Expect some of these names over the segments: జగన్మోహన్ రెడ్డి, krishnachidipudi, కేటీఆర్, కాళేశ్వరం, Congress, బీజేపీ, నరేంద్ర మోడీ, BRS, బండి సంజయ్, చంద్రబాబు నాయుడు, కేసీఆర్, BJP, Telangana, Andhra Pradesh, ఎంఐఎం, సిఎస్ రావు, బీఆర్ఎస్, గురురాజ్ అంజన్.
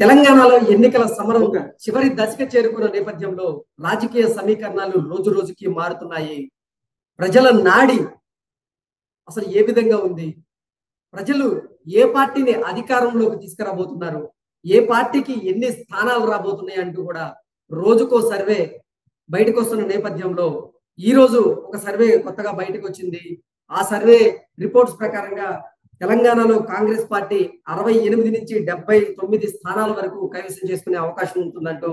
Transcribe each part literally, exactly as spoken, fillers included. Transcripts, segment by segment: తెలంగాణలో ఎన్నికల సమరంగా చివరి దశకు చేరుకున్న నేపథ్యంలో రాజకీయ సమీకరణాలు రోజు రోజుకి మారుతున్నాయి. ప్రజల నాడి అసలు ఏ విధంగా ఉంది, ప్రజలు ఏ పార్టీని అధికారంలోకి తీసుకురాబోతున్నారు, ఏ పార్టీకి ఎన్ని స్థానాలు రాబోతున్నాయి అంటూ కూడా రోజుకో సర్వే బయటకు వస్తున్న నేపథ్యంలో ఈ రోజు ఒక సర్వే కొత్తగా బయటకు వచ్చింది. ఆ సర్వే రిపోర్ట్స్ ప్రకారంగా తెలంగాణలో కాంగ్రెస్ పార్టీ అరవై ఎనిమిది నుంచి డెబ్బై తొమ్మిది స్థానాల వరకు కైవసం చేసుకునే అవకాశం ఉంటుందంటూ,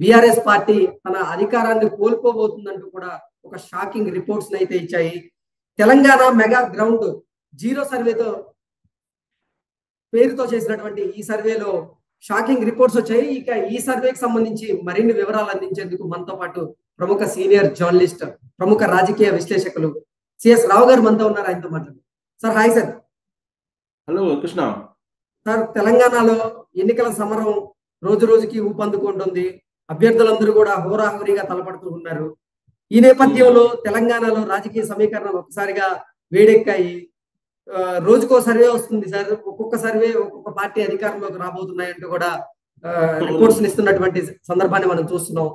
బీఆర్ఎస్ పార్టీ తన అధికారాన్ని కోల్పోబోతుందంటూ కూడా ఒక షాకింగ్ రిపోర్ట్స్ అయితే ఇచ్చాయి. తెలంగాణ మెగా గ్రౌండ్ జీరో సర్వేతో పేరుతో చేసినటువంటి ఈ సర్వేలో షాకింగ్ రిపోర్ట్స్ వచ్చాయి. ఇక ఈ సర్వేకి సంబంధించి మరిన్ని వివరాలు అందించేందుకు మనతో పాటు ప్రముఖ సీనియర్ జర్నలిస్ట్, ప్రముఖ రాజకీయ విశ్లేషకులు సిఎస్ రావు గారు మనతో ఉన్నారు. ఆయనతో మాట్లాడు. Sir hi sir. Hello Krishna sir, తెలంగాణలో ఎన్నికల సమరం రోజు రోజుకి ఊపందుకుంటుంది. అభ్యర్థులందరూ కూడా హోరాహోరీగా తలపడుతూ ఉన్నారు. ఈ నేపథ్యంలో తెలంగాణలో రాజకీయ సమీకరణలు ఒక్కసారిగా వేడెక్కాయి. రోజుకో సర్వే వస్తుంది సార్, ఒక్కొక్క సర్వే ఒక్కొక్క పార్టీ అధికారంలోకి రాబోతున్నాయంటూ కూడా రిపోర్ట్స్ ఇస్తున్నటువంటి సందర్భాన్ని మనం చూస్తున్నాం.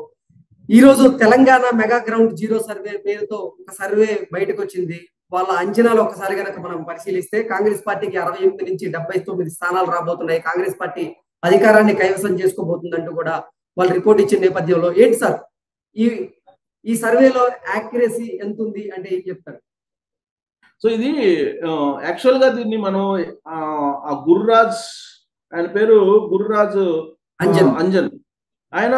ఈ రోజు Telangana mega ground zero survey పేరుతో ఒక సర్వే బయటకు వచ్చింది. వాళ్ళ అంచనాలు ఒకసారి కనుక మనం పరిశీలిస్తే కాంగ్రెస్ పార్టీకి అరవై ఎనిమిది నుంచి డెబ్బై తొమ్మిది స్థానాలు రాబోతున్నాయి, కాంగ్రెస్ పార్టీ అధికారాన్ని కైవసం చేసుకోబోతుందంటూ కూడా వాళ్ళు రిపోర్ట్ ఇచ్చిన నేపథ్యంలో ఏంటి సార్ ఈ ఈ సర్వేలో యాక్యురసీ ఎంత ఉంది అంటే ఏం చెప్తారు? సో ఇది యాక్చువల్ గా దీన్ని మనం ఆ గురురాజ్, ఆయన పేరు గురురాజ్ అంజన్ అంజన్ ఆయన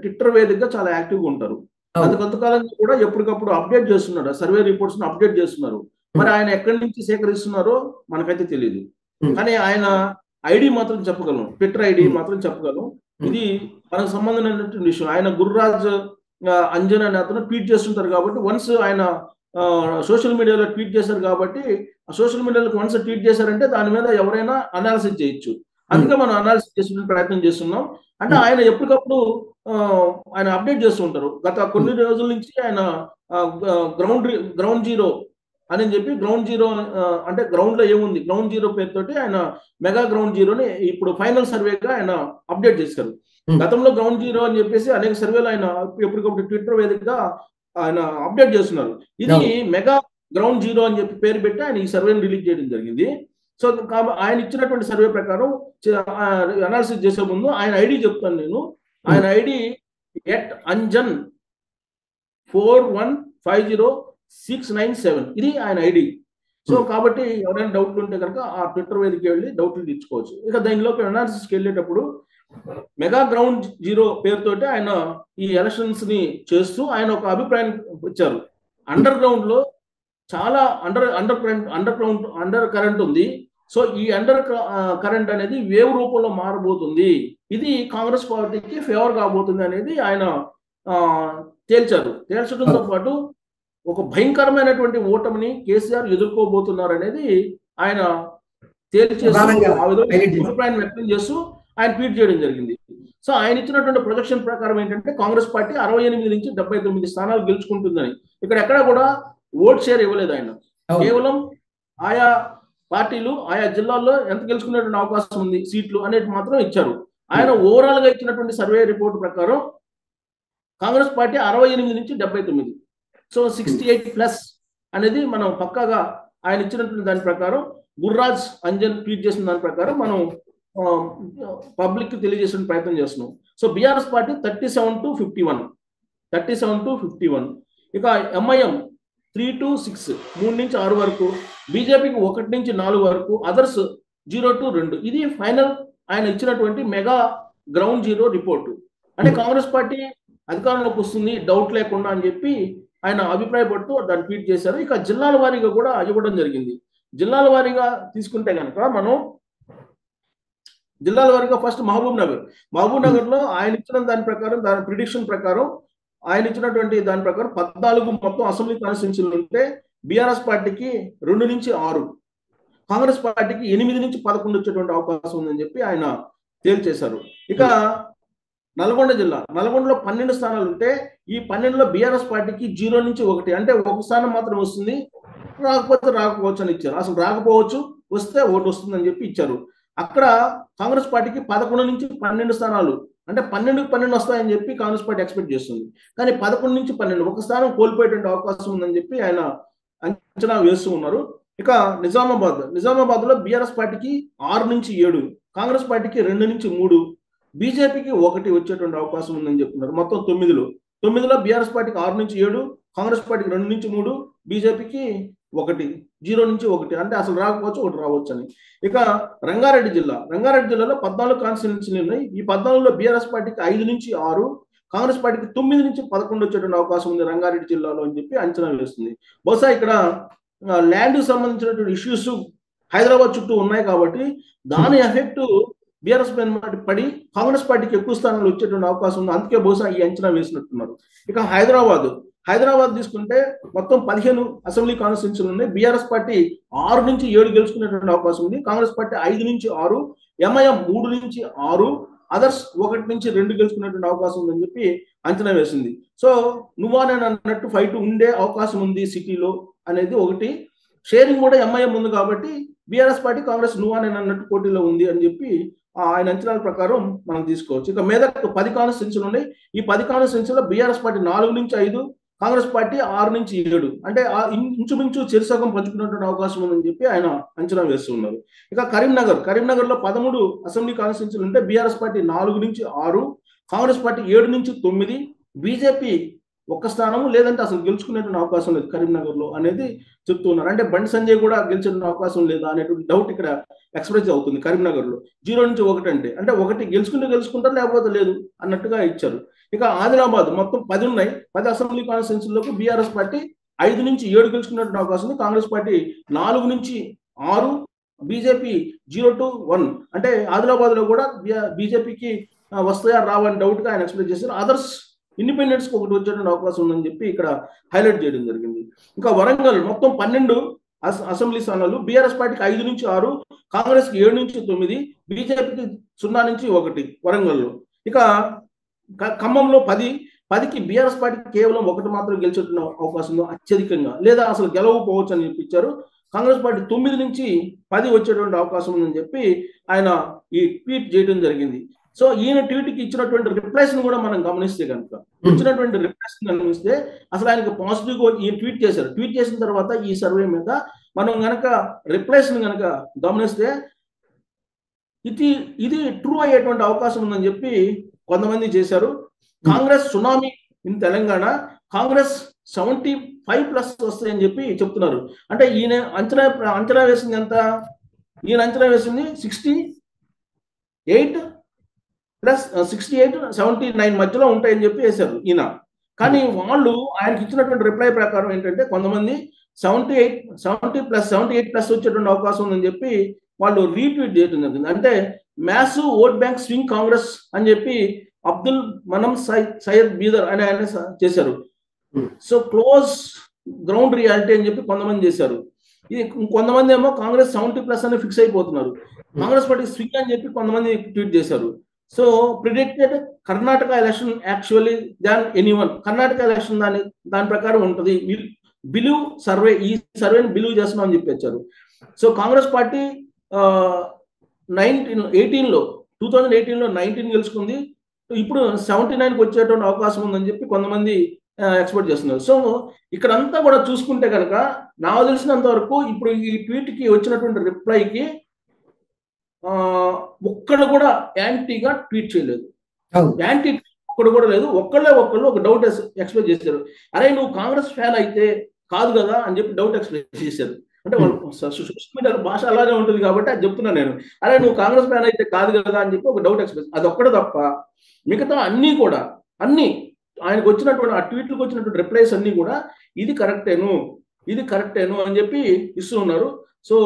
ట్విట్టర్ వేదికగా చాలా యాక్టివ్ గా ఉంటారు. అంత కొంతకాలంగా కూడా ఎప్పటికప్పుడు అప్డేట్ చేస్తున్నాడు, సర్వే రిపోర్ట్స్ ను అప్డేట్ చేస్తున్నారు. మరి ఆయన ఎక్కడి నుంచి సేకరిస్తున్నారో మనకైతే తెలియదు, కానీ ఆయన ఐడి మాత్రం చెప్పగలం, ట్విట్టర్ ఐడి మాత్రం చెప్పగలం. ఇది మనకు సంబంధమైనటువంటి విషయం. ఆయన గురురాజ్ అంజన్ అనే అతను ట్వీట్ చేస్తుంటారు కాబట్టి, వన్స్ ఆయన సోషల్ మీడియాలో ట్వీట్ చేశారు కాబట్టి, ఆ సోషల్ మీడియాలో వన్స్ ట్వీట్ చేశారంటే దాని మీద ఎవరైనా అనాలిసిస్ చేయొచ్చు. అందుకే మనం అనాలిసిస్ చేసే ప్రయత్నం చేస్తున్నాం. అంటే ఆయన ఎప్పటికప్పుడు ఆయన అప్డేట్ చేస్తూ ఉంటారు. గత కొన్ని రోజుల నుంచి ఆయన గ్రౌండ్ గ్రౌండ్ జీరో అని చెప్పి, గ్రౌండ్ జీరో అంటే గ్రౌండ్ లో ఏముంది, గ్రౌండ్ జీరో పేరుతోటి ఆయన మెగా గ్రౌండ్ జీరోని ఇప్పుడు ఫైనల్ సర్వేగా ఆయన అప్డేట్ చేశారు. గతంలో గ్రౌండ్ జీరో అని చెప్పేసి అనేక సర్వేలు ఆయన ఎప్పటికప్పుడు ట్విట్టర్ వేదికగా ఆయన అప్డేట్ చేస్తున్నారు. ఇది మెగా గ్రౌండ్ జీరో అని చెప్పి పేరు పెట్టి ఆయన ఈ సర్వేని రిలీజ్ చేయడం జరిగింది. సో ఆయన ఇచ్చినటువంటి సర్వే ప్రకారం అనాలిసిస్ చేసే ముందు ఆయన ఐడి చెప్తాను నేను. ఆయన ID at Anjan four one five zero six nine seven, ఇది ఆయన ఐడి. సో కాబట్టి ఎవరైనా డౌట్లు ఉంటే కనుక ఆ ట్విట్టర్ వేదికకి వెళ్ళి డౌట్లు తీర్చుకోవచ్చు. ఇక దానిలోకి అనాలిసిస్కి వెళ్ళేటప్పుడు మెగా గ్రౌండ్ జీరో పేరుతోటి ఆయన ఈ ఎలక్షన్స్ ని చేస్తూ ఆయన ఒక అభిప్రాయం ఇచ్చారు. అండర్ గ్రౌండ్ లో చాలా under undercurrent underground undercurrent ఉంది. సో ఈ అండర్ కరెంట్ అనేది వేవ్ రూపంలో మారబోతుంది, ఇది కాంగ్రెస్ పార్టీకి ఫేవర్ కాబోతుంది అనేది ఆయన తేల్చారు. తేల్చడంతో పాటు ఒక భయంకరమైనటువంటి ఓటమిని కేసీఆర్ ఎదుర్కోబోతున్నారు అనేది ఆయన తేల్చేసి అభిప్రాయం వ్యక్తం చేస్తూ ఆయన ట్వీట్ చేయడం జరిగింది. సో ఆయన ఇచ్చినటువంటి ప్రొజెక్షన్ ప్రకారం ఏంటంటే కాంగ్రెస్ పార్టీ అరవై ఎనిమిది నుంచి డెబ్బై తొమ్మిది స్థానాలు గెలుచుకుంటుందని. ఇక్కడ ఎక్కడ కూడా ఓట్ షేర్ ఇవ్వలేదు ఆయన, కేవలం ఆయా పార్టీలు ఆయా జిల్లాల్లో ఎంత గెలుచుకునేటువంటి అవకాశం ఉంది సీట్లు అనేది మాత్రం ఇచ్చారు. ఆయన ఓవరాల్ గా ఇచ్చినటువంటి సర్వే రిపోర్ట్ ప్రకారం కాంగ్రెస్ పార్టీ అరవై ఎనిమిది నుంచి డెబ్బై తొమ్మిది సో సిక్స్టీ ఎయిట్ ప్లస్ అనేది మనం పక్కాగా ఆయన ఇచ్చినటువంటి దాని ప్రకారం, గురురాజ్ అంజన్ ట్వీట్ చేసిన దాని ప్రకారం మనం పబ్లిక్ కి తెలియజేసిన ప్రయత్నం చేస్తున్నాం. So బీఆర్ఎస్ party thirty seven to fifty one thirty seven to fifty one ఇక ఎంఐఎం త్రీ టు సిక్స్ మూడు నుంచి ఆరు వరకు, బీజేపీకి ఒకటి నుంచి నాలుగు వరకు, అదర్స్ జీరో టు రెండు. ఇది ఫైనల్ ఆయన ఇచ్చినటువంటి మెగా గ్రౌండ్ జీరో రిపోర్టు. అంటే కాంగ్రెస్ పార్టీ అధికారంలోకి వస్తుంది డౌట్ లేకుండా అని చెప్పి ఆయన అభిప్రాయపడుతూ దాన్ని ట్వీట్ చేశారు. ఇక జిల్లాల వారీగా కూడా ఇవ్వడం జరిగింది. జిల్లాల వారీగా తీసుకుంటే కనుక మనం జిల్లాల వారీగా first Mahabubnagar, Mahabubnagar లో ఆయన ఇచ్చిన దాని ప్రకారం, దాని ప్రిడిక్షన్ ప్రకారం ఆయన ఇచ్చినటువంటి దాని ప్రకారం పద్నాలుగు మొత్తం అసెంబ్లీ కాన్స్టిట్యూన్సీలు ఉంటే బీఆర్ఎస్ పార్టీకి రెండు నుంచి ఆరు, కాంగ్రెస్ పార్టీకి ఎనిమిది నుంచి పదకొండు వచ్చేటువంటి అవకాశం ఉందని చెప్పి ఆయన తేల్చేశారు. ఇక నల్గొండ జిల్లా, నల్గొండలో పన్నెండు స్థానాలు ఉంటే ఈ పన్నెండులో బీఆర్ఎస్ పార్టీకి జీరో నుంచి ఒకటి, అంటే ఒక స్థానం మాత్రం వస్తుంది, రాకపోతే రాకపోవచ్చు అని ఇచ్చారు. అసలు రాకపోవచ్చు, వస్తే ఓటు వస్తుందని చెప్పి ఇచ్చారు. Akra, Congress party ki Padakonda nunchi twelve sthanalu. Ante twelve twelve vasthayani cheppi Congress party expect chestundi. Kani పదకొండు nunchi twelve oka sthanam kolpoyatante avakasam undani cheppi ayana anchana vestu unnaru. Ika Nizamabad, Nizamabad lo B R S party ki ఆరు nunchi ఏడు, Congress party ki రెండు nunchi మూడు, B J P ki ఒకటి వచ్చేటువంటి అవకాశం ఉందని చెప్తున్నారు. మొత్తం తొమ్మిది లో తొమ్మిది లో B R S పార్టీకి ఆరు నుంచి ఏడు, కాంగ్రెస్ పార్టీకి రెండు నుంచి మూడు, బీజేపీకి ఒకటి, జీరో నుంచి ఒకటి, అంటే అసలు రాకపోవచ్చు ఒకటి రావచ్చు అని. ఇక రంగారెడ్డి జిల్లా రంగారెడ్డి జిల్లాలో పద్నాలుగు కాన్స్టిట్యున్సీలు ఉన్నాయి. ఈ పద్నాలుగులో బీఆర్ఎస్ పార్టీకి ఐదు నుంచి ఆరు, కాంగ్రెస్ పార్టీకి తొమ్మిది నుంచి పదకొండు వచ్చేటువంటి అవకాశం ఉంది రంగారెడ్డి జిల్లాలో అని చెప్పి అంచనా వేస్తుంది. బహుశా ఇక్కడ ల్యాండ్ కు సంబంధించినటువంటి ఇష్యూస్ హైదరాబాద్ చుట్టూ ఉన్నాయి కాబట్టి దాని ఎఫెక్ట్ బీఆర్ఎస్ పైన పడి కాంగ్రెస్ పార్టీకి ఎక్కువ స్థానంలో వచ్చేటువంటి అవకాశం ఉంది. అందుకే బహుశా ఈ అంచనా వేసినట్టున్నారు. ఇక హైదరాబాద్ హైదరాబాద్ తీసుకుంటే మొత్తం పదిహేను అసెంబ్లీ కాన్స్టిట్యూన్సీలు ఉన్నాయి. బీఆర్ఎస్ పార్టీ ఆరు నుంచి ఏడు గెలుచుకునేటువంటి అవకాశం ఉంది. కాంగ్రెస్ పార్టీ ఐదు నుంచి ఆరు, ఎంఐఎం మూడు నుంచి ఆరు, అదర్స్ ఒకటి నుంచి రెండు గెలుచుకునేటువంటి అవకాశం ఉందని చెప్పి అంచనా వేసింది. సో నువ్వా నేను అన్నట్టు ఫైట్ ఉండే అవకాశం ఉంది సిటీలో అనేది ఒకటి. షేరింగ్ కూడా ఎంఐఎం ఉంది కాబట్టి బీఆర్ఎస్ పార్టీ కాంగ్రెస్ నువ్వా నేను అన్నట్టు పోటీలో ఉంది అని చెప్పి ఆయన అంచనాల ప్రకారం మనం తీసుకోవచ్చు. ఇక మెదక్ పది కాన్స్టిట్యూన్సీలు ఉన్నాయి. ఈ పది కాన్స్టిట్యూన్సీలో బీఆర్ఎస్ పార్టీ నాలుగు నుంచి ఐదు, కాంగ్రెస్ పార్టీ ఆరు నుంచి ఏడు, అంటే ఇంచుమించు చిరుసగం పంచుకున్నటువంటి అవకాశం ఉందని చెప్పి ఆయన అంచనా వేస్తున్నారు. ఇక కరీంనగర్ కరీంనగర్లో పదమూడు అసెంబ్లీ కాన్స్టిట్యూన్సీలు ఉంటే బీఆర్ఎస్ పార్టీ నాలుగు నుంచి ఆరు, కాంగ్రెస్ పార్టీ ఏడు నుంచి తొమ్మిది, బీజేపీ ఒక్క స్థానము లేదంటే అసలు గెలుచుకునేటువంటి అవకాశం లేదు కరీంనగర్లో అనేది చెప్తున్నారు. అంటే బండి సంజయ్ కూడా గెలిచే అవకాశం లేదా అనేటువంటి డౌట్ ఇక్కడ ఎక్స్ప్రెస్ అవుతుంది. కరీంనగర్లో జీరో నుంచి ఒకటి, అంటే అంటే ఒకటి గెలుచుకుంటే గెలుచుకుంటారు లేకపోతే లేదు అన్నట్టుగా ఇచ్చారు. ఇక ఆదిలాబాద్ మొత్తం పది ఉన్నాయి. పది అసెంబ్లీ కాన్స్టిట్యూన్సీలకు బీఆర్ఎస్ పార్టీ ఐదు నుంచి ఏడు గెలుచుకునేటువంటి అవకాశం ఉంది. కాంగ్రెస్ పార్టీ నాలుగు నుంచి ఆరు, బీజేపీ జీరో టు వన్, అంటే ఆదిలాబాద్ లో కూడా బీజేపీకి వస్తాయా రావని డౌట్ గా ఆయన ఎక్స్ప్రెస్ చేశారు. అదర్స్ ఇండిపెండెన్స్ కు ఒకటి వచ్చేటువంటి అవకాశం ఉందని చెప్పి ఇక్కడ హైలైట్ చేయడం జరిగింది. ఇంకా వరంగల్ మొత్తం పన్నెండు అసెంబ్లీ స్థానాలు. బీఆర్ఎస్ పార్టీకి ఐదు నుంచి ఆరు, కాంగ్రెస్ కి ఏడు నుంచి తొమ్మిది, బీజేపీకి సున్నా నుంచి ఒకటి వరంగల్లో. ఇక ఖమ్మంలో పది పదికి బీఆర్ఎస్ పార్టీకి కేవలం ఒకటి మాత్రం గెలిచేటువంటి అవకాశం అత్యధికంగా, లేదా అసలు గెలవకపోవచ్చు అని చెప్పి ఇచ్చారు. కాంగ్రెస్ పార్టీ తొమ్మిది నుంచి పది వచ్చేటువంటి అవకాశం ఉందని చెప్పి ఆయన ఈ ట్వీట్ చేయడం జరిగింది. సో ఈయన ట్వీట్కి ఇచ్చినటువంటి రిప్లైస్ ను కూడా మనం గమనిస్తే కనుక ఇచ్చినటువంటి రిప్లైస్ గమనిస్తే అసలు ఆయనకు పాజిటివ్ ఈయన ట్వీట్ చేశారు. ట్వీట్ చేసిన తర్వాత ఈ సర్వే మీద మనం గనక రిప్లైస్ ను గనక గమనిస్తే ఇది ఇది ట్రూ అయ్యేటువంటి అవకాశం ఉందని చెప్పి కొంతమంది చేశారు. Congress tsunami in Telangana, Congress seventy five plus వస్తాయని చెప్పి చెప్తున్నారు. అంటే ఈయన అంచనా అంచనా వేసింది ఎంత? ఈయన అంచనా వేసింది sixty eight plus sixty eight seventy nine మధ్యలో ఉంటాయని చెప్పి వేశారు ఈయన. కానీ వాళ్ళు ఆయనకి ఇచ్చినటువంటి రిప్లై ప్రకారం ఏంటంటే కొంతమంది seventy eight seventy plus seventy eight plus వచ్చేటువంటి అవకాశం ఉందని చెప్పి వాళ్ళు రీట్వీట్ చేయడం జరిగింది. అంటే మ్యాస్ ఓట్ బ్యాంక్ స్వింగ్ కాంగ్రెస్ అని చెప్పి అబ్దుల్ మనం సై సయ్యద్ బీదర్ అని ఆయన చేశారు. సో క్లోజ్ గ్రౌండ్ రియాలిటీ అని చెప్పి కొంతమంది చేశారు. ఇది కొంతమంది ఏమో కాంగ్రెస్ సెవెంటీ ప్లస్ అని ఫిక్స్ అయిపోతున్నారు, కాంగ్రెస్ పార్టీ స్వింగ్ అని చెప్పి కొంతమంది ట్వీట్ చేశారు. So predicted Karnataka election actually than anyone Karnataka election దాని దాని ప్రకారం ఉంటుంది. బిలీవ్ సర్వే ఈ సర్వేని బిలీవ్ చేస్తున్నాం అని చెప్పేచ్చారు. సో కాంగ్రెస్ పార్టీ నైన్టీన్ ఎయిటీన్లో టూ థౌజండ్ ఎయిటీన్లో నైన్టీన్ గెలుచుకుంది, ఇప్పుడు సెవెంటీ నైన్కి వచ్చేటువంటి అవకాశం ఉందని చెప్పి కొంతమంది ఎక్స్పెక్ట్ చేస్తున్నారు. సో ఇక్కడంతా కూడా చూసుకుంటే కనుక నాకు తెలిసినంత వరకు ఇప్పుడు ఈ ట్వీట్కి వచ్చినటువంటి రిప్లైకి ఒక్కడ కూడా యాంటీగా ట్వీట్ చేయలేదు, యాంటీ ఒక్కడు కూడా లేదు. ఒక్కళ్ళే ఒక్కళ్ళు ఒక డౌట్ ఎక్స్ప్రెస్ చేశారు, అరే నువ్వు కాంగ్రెస్ ఫ్యాన్ అయితే కాదు కదా అని చెప్పి డౌట్ ఎక్స్ప్రెస్ చేశారు. అంటే వాళ్ళు సోషల్ మీడియా భాష అలాగే ఉంటుంది కాబట్టి అది చెప్తున్నాను నేను, అరే నువ్వు కాంగ్రెస్ ఫ్యాన్ అయితే కాదు కదా అని చెప్పి ఒక డౌట్ ఎక్స్ప్రెస్. అది ఒక్కడే తప్ప మిగతా అన్ని కూడా అన్ని ఆయనకు వచ్చినటువంటి ఆ ట్వీట్లకు వచ్చినటువంటి రిప్లైస్ అన్ని కూడా ఇది కరెక్టేను ఇది కరెక్టేను అని చెప్పి ఇస్తూ ఉన్నారు. సో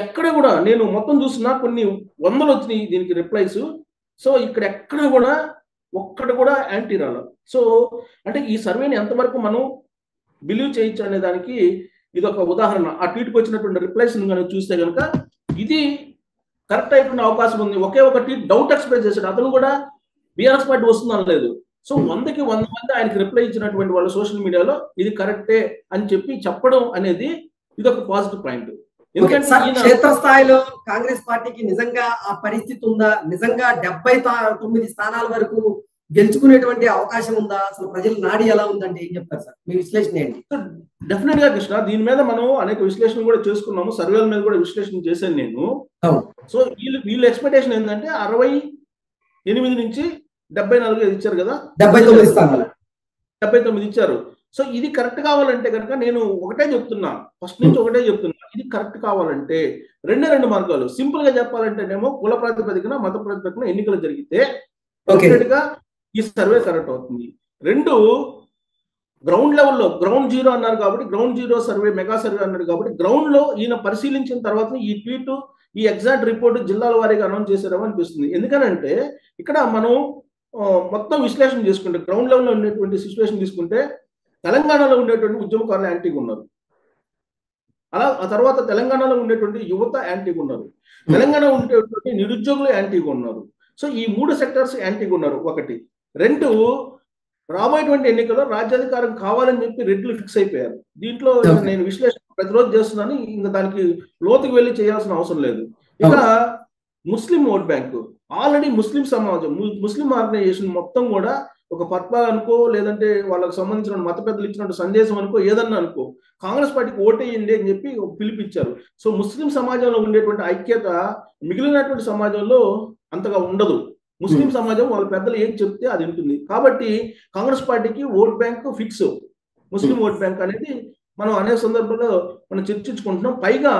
ఎక్కడ కూడా నేను మొత్తం చూసినా కొన్ని వందలు వచ్చినాయి దీనికి రిప్లైస్. సో ఇక్కడ ఎక్కడ కూడా ఒక్కడ కూడా యాంటీ రాలేదు. సో అంటే ఈ సర్వేని ఎంతవరకు మనం బిలీవ్ చేయొచ్చు అనే దానికి ఇది ఒక ఉదాహరణ. ఆ ట్వీట్కి వచ్చినటువంటి రిప్లైస్ కనుక చూస్తే కనుక ఇది కరెక్ట్ అయిపోయిన అవకాశం ఉంది. ఒకే ఒకటి డౌట్ ఎక్స్ప్రెస్ చేశాడు, అతను కూడా బీఆర్ఎస్ పార్టీ వస్తుందని లేదు. సో వందకి వంద మంది ఆయనకి రిప్లై ఇచ్చినటువంటి వాళ్ళు సోషల్ మీడియాలో ఇది కరెక్టే అని చెప్పి చెప్పడం అనేది ఇది ఒక పాజిటివ్ పాయింట్. క్షేత్రస్థాయిలో కాంగ్రెస్ పార్టీకి నిజంగా ఆ పరిస్థితి ఉందా? నిజంగా డెబ్బై తొమ్మిది స్థానాల వరకు గెలుచుకునేటువంటి అవకాశం ఉందా? అసలు ప్రజల నాడి ఎలా ఉందంటే ఏం చెప్తారు సార్ మీ విశ్లేషణ ఏంటి? డెఫినెట్ గా కృష్ణ, దీని మీద మనం అనేక విశ్లేషణ కూడా చేసుకున్నాము, సర్వేల మీద కూడా విశ్లేషణ చేశాను నేను. సో వీళ్ళు వీళ్ళ ఎక్స్పెక్టేషన్ ఏంటంటే అరవై ఎనిమిది నుంచి డెబ్బై నాలుగు ఇచ్చారు కదా, డెబ్బై తొమ్మిది స్థానాలు డెబ్బై తొమ్మిది ఇచ్చారు. సో ఇది కరెక్ట్ కావాలంటే కనుక నేను ఒకటే చెప్తున్నా, ఫస్ట్ నుంచి ఒకటే చెప్తున్నా, ఇది కరెక్ట్ కావాలంటే రెండే రెండు మార్గాలు. సింపుల్ గా చెప్పాలంటేనేమో కుల ప్రాతిపదికన మత ప్రాతిపదికన ఎన్నికలు జరిగితే ఈ సర్వే కరెక్ట్ అవుతుంది. రెండు, గ్రౌండ్ లెవెల్లో గ్రౌండ్ జీరో అన్నారు కాబట్టి ground zero survey, mega survey అన్నారు కాబట్టి గ్రౌండ్ లో ఈయన పరిశీలించిన తర్వాత ఈ ట్వీట్ ఈ ఎగ్జాక్ట్ రిపోర్ట్ జిల్లాల వారీగా అనౌన్స్ చేశారేమో అనిపిస్తుంది. ఎందుకనంటే ఇక్కడ మనం మొత్తం విశ్లేషణ చేసుకుంటే గ్రౌండ్ లెవెల్లో ఉండేటువంటి సిచ్యువేషన్ తీసుకుంటే తెలంగాణలో ఉండేటువంటి ఉద్యమకారులు యాంటీగా ఉన్నారు, అలా ఆ తర్వాత తెలంగాణలో ఉండేటువంటి యువత యాంటీగా ఉన్నారు, తెలంగాణ ఉండేటువంటి నిరుద్యోగులు యాంటీగా ఉన్నారు. సో ఈ మూడు సెక్టర్స్ యాంటీగా ఉన్నారు ఒకటి. రెండు, రాబోయేటువంటి ఎన్నికల్లో రాజ్యాధికారం కావాలని చెప్పి రెడ్లు ఫిక్స్ అయిపోయారు. దీంట్లో నేను విశ్లేషణ ప్రతిరోజు చేస్తున్నాను, ఇంకా దానికి లోతుకు వెళ్ళి చేయాల్సిన అవసరం లేదు. ఇక Muslim vote bank, already Muslim సమాజం ముస్లిం ఆర్గనైజేషన్ మొత్తం కూడా ఒక ఫత్వా అనుకో లేదంటే వాళ్ళకి సంబంధించిన మత పెద్దలు ఇచ్చినట్టు సందేశం అనుకో ఏదన్నా అనుకో కాంగ్రెస్ పార్టీకి ఓటేయండి అని చెప్పి పిలిపించారు. సో ముస్లిం సమాజంలో ఉండేటువంటి ఐక్యత మిగిలినటువంటి సమాజంలో అంతగా ఉండదు. ముస్లిం సమాజం వాళ్ళ పెద్దలు ఏం చెప్తే అది ఉంటుంది కాబట్టి కాంగ్రెస్ పార్టీకి vote bank fix, Muslim vote bank అనేది మనం అనేక సందర్భంలో మనం చర్చించుకుంటున్నాం. పైగా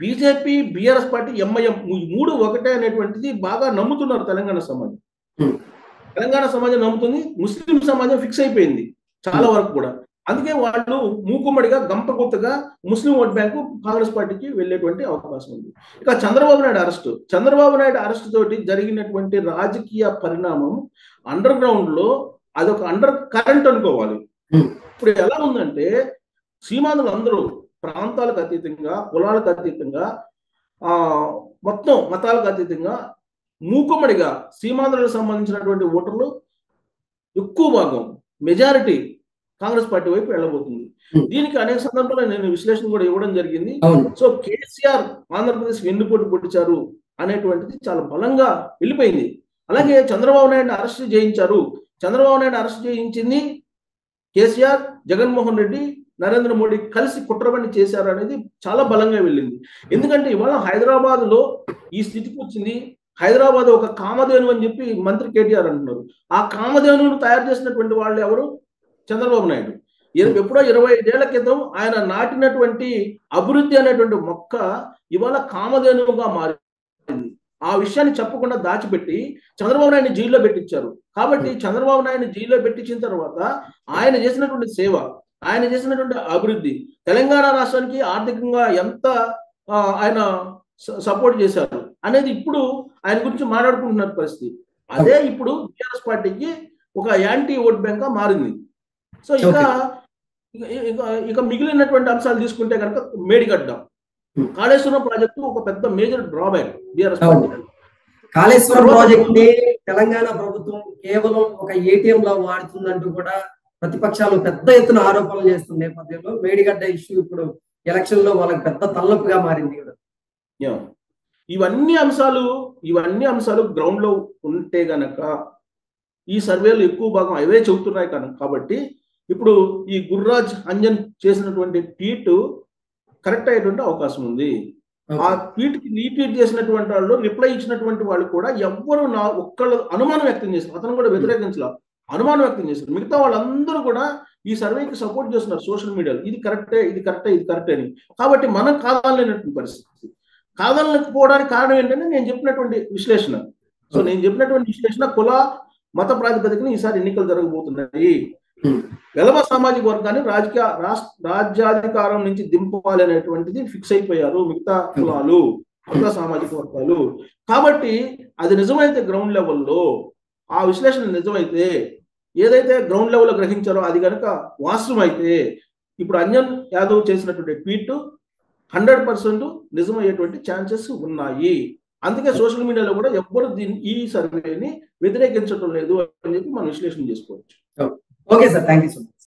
బీజేపీ, బీఆర్ఎస్ పార్టీ, ఎంఐఎం మూడు ఒకటే అనేటువంటిది బాగా నమ్ముతున్నారు తెలంగాణ సమాజం, తెలంగాణ సమాజం నమ్ముతుంది, ముస్లిం సమాజం ఫిక్స్ అయిపోయింది చాలా వరకు కూడా. అందుకే వాళ్ళు మూకుమ్మడిగా గంపగుత్తగా ముస్లిం ఓట్ బ్యాంకు కాంగ్రెస్ పార్టీకి వెళ్ళేటువంటి అవకాశం ఉంది. ఇక చంద్రబాబు నాయుడు అరెస్ట్, చంద్రబాబు నాయుడు అరెస్ట్ తోటి జరిగినటువంటి రాజకీయ పరిణామం అండర్ గ్రౌండ్ లో అదొక అండర్ కరెంట్ అనుకోవాలి. ఇప్పుడు ఎలా ఉందంటే సీమాంధ్రులు అందరూ ప్రాంతాలకు అతీతంగా కులాలకు అతీతంగా ఆ మొత్తం మతాలకు అతీతంగా మూకుమ్మడిగా సీమాంధ్రులకు సంబంధించినటువంటి ఓటర్లు ఎక్కువ భాగం మెజారిటీ కాంగ్రెస్ పార్టీ వైపు వెళ్ళబోతుంది. దీనికి అనేక సందర్భాల్లో నేను విశ్లేషణ కూడా ఇవ్వడం జరిగింది. సో కేసీఆర్ ఆంధ్రప్రదేశ్ వెన్నుపోటు పొడిచారు అనేటువంటిది చాలా బలంగా వెళ్ళిపోయింది. అలాగే చంద్రబాబు నాయుడు అరెస్ట్ చేయించారు, చంద్రబాబు నాయుడు అరెస్ట్ చేయించింది కేసీఆర్, జగన్మోహన్ రెడ్డి, నరేంద్ర మోడీ కలిసి కుట్రబడి చేశారు అనేది చాలా బలంగా వెళ్ళింది. ఎందుకంటే ఇవాళ హైదరాబాద్ లో ఈ స్థితికి వచ్చింది. హైదరాబాద్ ఒక కామధేను అని చెప్పి మంత్రి కేటీఆర్ అంటున్నారు. ఆ కామధేనును తయారు చేసినటువంటి వాళ్ళు ఎవరు? చంద్రబాబు నాయుడు. ఎప్పుడో ఇరవై ఐదేళ్ల క్రితం ఆయన నాటినటువంటి అభివృద్ధి అనేటువంటి మొక్క ఇవాళ కామధేనుగా మారింది. ఆ విషయాన్ని చెప్పకుండా దాచిపెట్టి చంద్రబాబు నాయుడిని జైల్లో పెట్టించారు. కాబట్టి చంద్రబాబు నాయుడిని జైల్లో పెట్టించిన తర్వాత ఆయన చేసినటువంటి సేవ, ఆయన చేసినటువంటి అభివృద్ధి, తెలంగాణ రాష్ట్రానికి ఆర్థికంగా ఎంత ఆయన సపోర్ట్ చేశారు అనేది ఇప్పుడు ఆయన గురించి మాట్లాడుకుంటున్నారు పరిస్థితి. అదే ఇప్పుడు బీఆర్ఎస్ పార్టీకి ఒక యాంటీ ఓట్ బ్యాంక్ గా మారింది. సో ఇక ఇక మిగిలినటువంటి అంశాలు తీసుకుంటే కనుక మేడిగడ్డ కాళేశ్వరం ప్రాజెక్టు ఒక పెద్ద major drawback బీఆర్ఎస్ party. కాళేశ్వరం project ని తెలంగాణ ప్రభుత్వం కేవలం ఒక ఏటీఎం లా వాడుతుందంటూ కూడా ప్రతిపక్షాలు పెద్ద ఎత్తున ఆరోపణలు చేస్తున్న నేపథ్యంలో మేడిగడ్డ ఇష్యూ ఇప్పుడు ఎలక్షన్ లో వాళ్ళకి పెద్ద తలనొప్పిగా మారింది కూడా. ఇవన్నీ అంశాలు ఇవన్నీ అంశాలు గ్రౌండ్ లో ఉంటే గనక ఈ సర్వేలు ఎక్కువ భాగం అవే చెబుతున్నాయి కనుక కాబట్టి ఇప్పుడు ఈ గుర్రాజ్ అంజన్ చేసినటువంటి ట్వీట్ కరెక్ట్ అయ్యేటువంటి అవకాశం ఉంది. ఆ ట్వీట్ కి రీట్వీట్ చేసినటువంటి వాళ్ళు, రిప్లై ఇచ్చినటువంటి వాళ్ళు కూడా ఎవ్వరు నా ఒక్కళ్ళు అనుమానం వ్యక్తం చేశారు, అతను కూడా వ్యతిరేకించాల అనుమానం వ్యక్తం చేశారు. మిగతా వాళ్ళందరూ కూడా ఈ సర్వేకి సపోర్ట్ చేస్తున్నారు సోషల్ మీడియాలో. ఇది కరెక్టే, ఇది కరెక్టే, ఇది కరెక్టే అని. కాబట్టి మనం కావాలనేటువంటి పరిస్థితి, కాదనకపోవడానికి కారణం ఏంటంటే నేను చెప్పినటువంటి విశ్లేషణ. సో నేను చెప్పినటువంటి విశ్లేషణ కుల మత ప్రాతిపదికన ఈసారి ఎన్నికలు జరగబోతున్నాయి. వెలవ సామాజిక వర్గాన్ని రాజకీయ రాజ్యాధికారం నుంచి దింపాలి అనేటువంటిది ఫిక్స్ అయిపోయారు మిగతా కులాలు, మిగతా సామాజిక వర్గాలు. కాబట్టి అది నిజమైతే గ్రౌండ్ లెవెల్లో ఆ విశ్లేషణ నిజమైతే, ఏదైతే గ్రౌండ్ లెవెల్లో గ్రహించారో అది కనుక వాస్తవమైతే ఇప్పుడు అంజన్ యాదవ్ చేసినటువంటి ట్వీట్ హండ్రెడ్ పర్సెంట్ నిజమయ్యేటువంటి ఛాన్సెస్ ఉన్నాయి. అందుకే సోషల్ మీడియాలో కూడా ఎవ్వరు దీన్ని ఈ సర్వేని వ్యతిరేకించడం లేదు అని చెప్పి మనం విశ్లేషణ చేసుకోవచ్చు. Okay sir, thank you so much.